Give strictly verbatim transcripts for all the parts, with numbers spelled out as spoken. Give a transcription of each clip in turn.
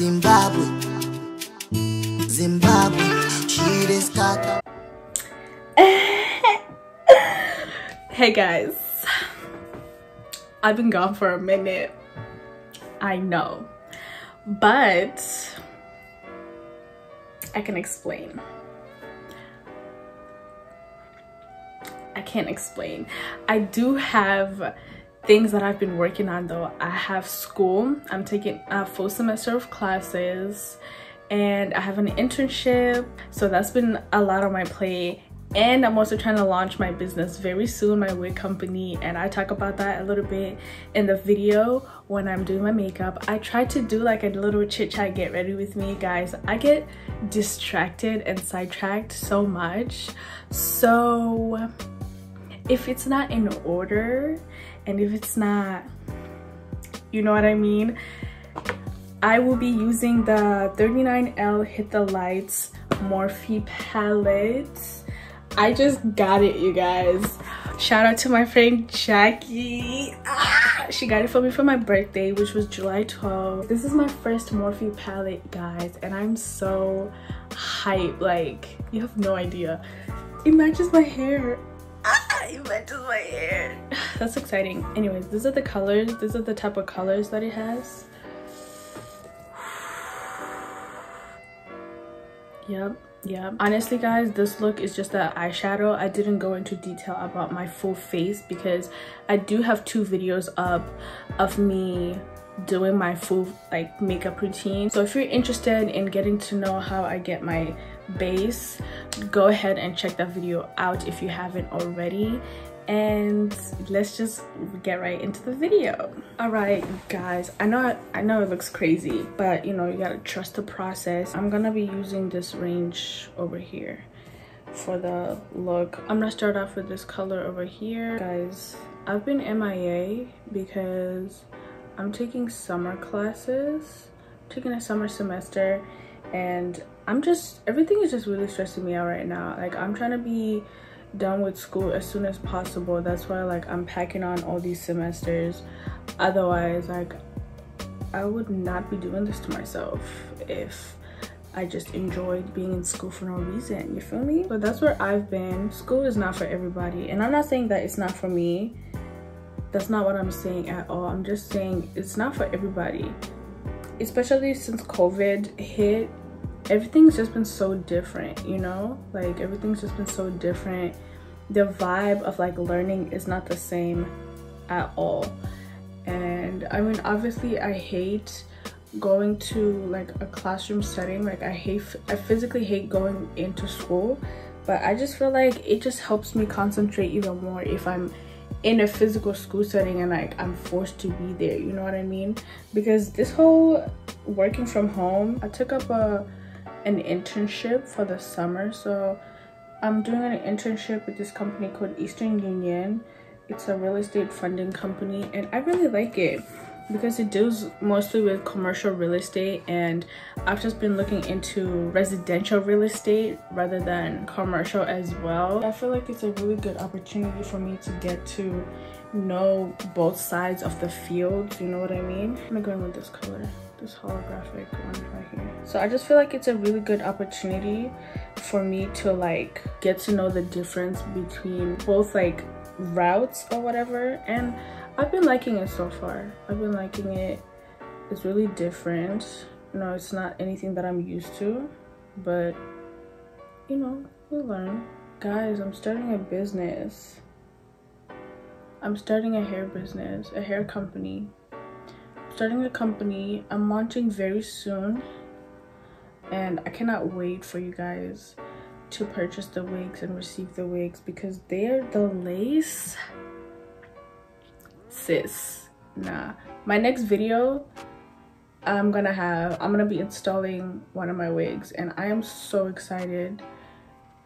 Zimbabwe, Zimbabwe, she is Kaka. Hey guys, I've been gone for a minute, I know, but I can explain. I can't explain. I do have things that I've been working on though. I have school, I'm taking a full semester of classes, and I have an internship, so that's been a lot on my plate. And I'm also trying to launch my business very soon, my wig company, and I talk about that a little bit in the video when I'm doing my makeup. I try to do like a little chit chat, get ready with me, guys. I get distracted and sidetracked so much. So if it's not in order and if it's not, you know what I mean? I will be using the thirty-nine L Hit the Lights Morphe palette. I just got it, you guys. Shout out to my friend Jackie. Ah, she got it for me for my birthday, which was July twelfth. This is my first Morphe palette, guys, and I'm so hyped. Like, you have no idea. It matches my hair. Ah, it matches my hair. That's exciting. Anyways, these are the colors. These are the type of colors that it has. Yep. Yeah, honestly guys, this look is just the eyeshadow. I didn't go into detail about my full face because I do have two videos up of me doing my full like makeup routine. So if you're interested in getting to know how I get my base, go ahead and check that video out if you haven't already. And let's just get right into the video. All right guys, i know i know it looks crazy, but you know, you gotta trust the process. I'm gonna be using this range over here for the look. I'm gonna start off with this color over here, guys. I've been M I A because I'm taking summer classes, I'm taking a summer semester, and i'm just everything is just really stressing me out right now. Like, I'm trying to be done with school as soon as possible. That's why like I'm packing on all these semesters. Otherwise, like, I would not be doing this to myself if I just enjoyed being in school for no reason, you feel me? But that's where I've been. School is not for everybody, and I'm not saying that it's not for me. That's not what I'm saying at all. I'm just saying it's not for everybody, especially since COVID hit. Everything's just been so different, you know? Like, everything's just been so different. The vibe of like learning is not the same at all. And I mean, obviously I hate going to like a classroom setting. Like, I hate, I physically hate going into school, but I just feel like it just helps me concentrate even more if I'm in a physical school setting and like I'm forced to be there, you know what I mean? Because this whole working from home, I took up a an internship for the summer. So I'm doing an internship with this company called Eastern Union. It's a real estate funding company, and I really like it because it deals mostly with commercial real estate, and I've just been looking into residential real estate rather than commercial as well. I feel like it's a really good opportunity for me to get to know both sides of the field, you know what I mean? I'm going with this color, this holographic one right here. So I just feel like it's a really good opportunity for me to like get to know the difference between both like routes or whatever, and I've been liking it so far. I've been liking it. It's really different. No, it's not anything that I'm used to, but you know, we'll learn. Guys, I'm starting a business. I'm starting a hair business, a hair company. I'm starting a company. I'm launching very soon, and I cannot wait for you guys to purchase the wigs and receive the wigs, because they're the lace. Sis, nah. My next video, I'm gonna have, I'm gonna be installing one of my wigs, and I am so excited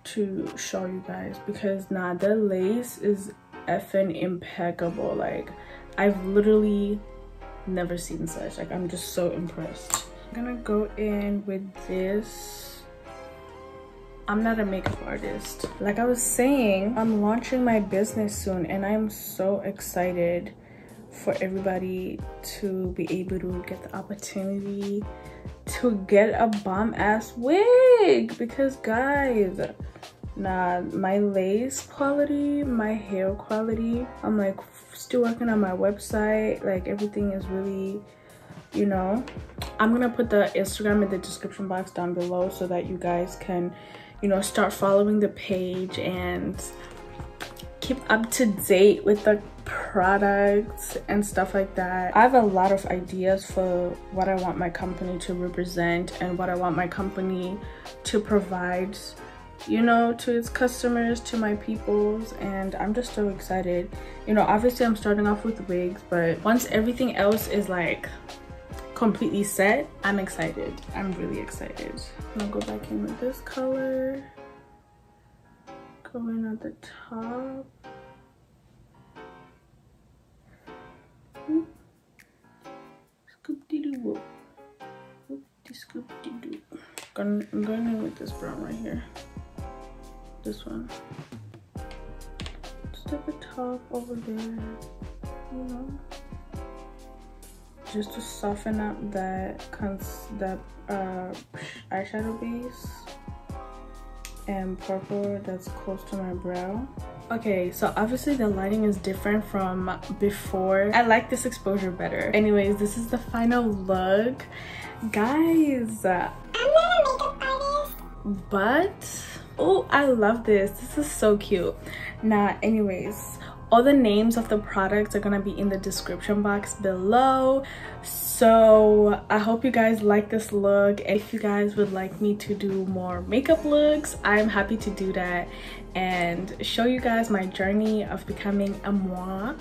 to show you guys because nah, the lace is effing impeccable. Like, I've literally never seen such. Like, I'm just so impressed. I'm gonna go in with this. I'm not a makeup artist. Like I was saying, I'm launching my business soon, and I'm so excited for everybody to be able to get the opportunity to get a bomb ass wig, because guys, nah, my lace quality, my hair quality, I'm like still working on my website, like everything is really, you know, I'm gonna put the Instagram in the description box down below so that you guys can, you know, start following the page and keep up to date with the products and stuff like that. I have a lot of ideas for what I want my company to represent and what I want my company to provide, you know, to its customers, to my peoples, and I'm just so excited. You know, obviously I'm starting off with wigs, but once everything else is like completely set, I'm excited. I'm really excited. I'm gonna go back in with this color. Going at the top. Scoop-de-doo. Scoop-de-doo. I'm going in with this brown right here. This one. Just at the top over there. You know, just to soften up that cons that uh, eyeshadow base. And purple that's close to my brow. Okay, so obviously the lighting is different from before. I like this exposure better. Anyways, this is the final look, guys. I'm not a makeup artist, but oh, I love this. This is so cute. Nah, anyways, all the names of the products are gonna be in the description box below. So I hope you guys like this look. If you guys would like me to do more makeup looks, I'm happy to do that and show you guys my journey of becoming a moi.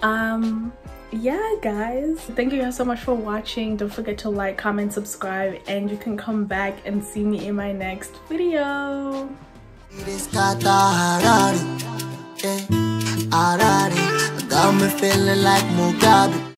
um yeah guys, thank you guys so much for watching. Don't forget to like, comment, subscribe, and you can come back and see me in my next video. Harare, got me feeling like Mugabe.